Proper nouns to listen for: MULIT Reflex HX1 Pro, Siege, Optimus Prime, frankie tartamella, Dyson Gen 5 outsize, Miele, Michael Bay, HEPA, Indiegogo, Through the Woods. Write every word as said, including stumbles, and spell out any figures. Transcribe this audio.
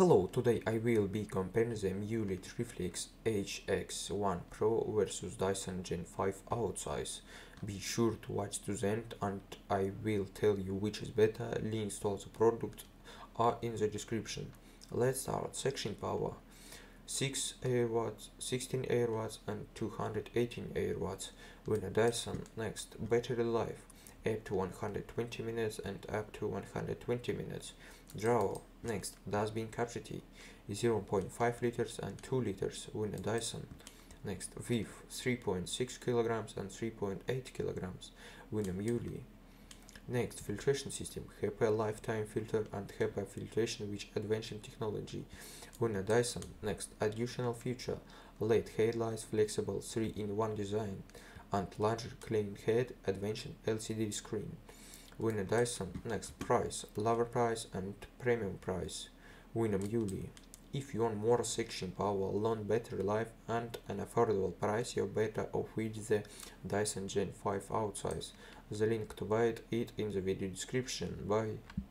Hello, today I will be comparing the MULIT Reflex H X one Pro versus Dyson Gen five outsize. Be sure to watch to the end and I will tell you which is better. Links to all the products are in the description. Let's start. Section power: six air watts, sixteen air watts and two hundred eighteen air watts. When a Dyson. Next, battery life up to one hundred twenty minutes and up to one hundred twenty minutes. Draw. Next, dustbin capacity zero point five liters and two liters when a Dyson. Next, weight three point six kilograms and three point eight kilograms when a Miele. Next, filtration system: HEPA lifetime filter and HEPA filtration with advanced technology when a Dyson. Next, additional feature: L E D headlights, flexible three in one design and larger clean head, advanced L C D screen when a Dyson. Next, price: lower price and premium price when a Miele. If you want more section power, long battery life and an affordable price, you better off with the Dyson Gen five outsize. The link to buy it is in the video description. Bye.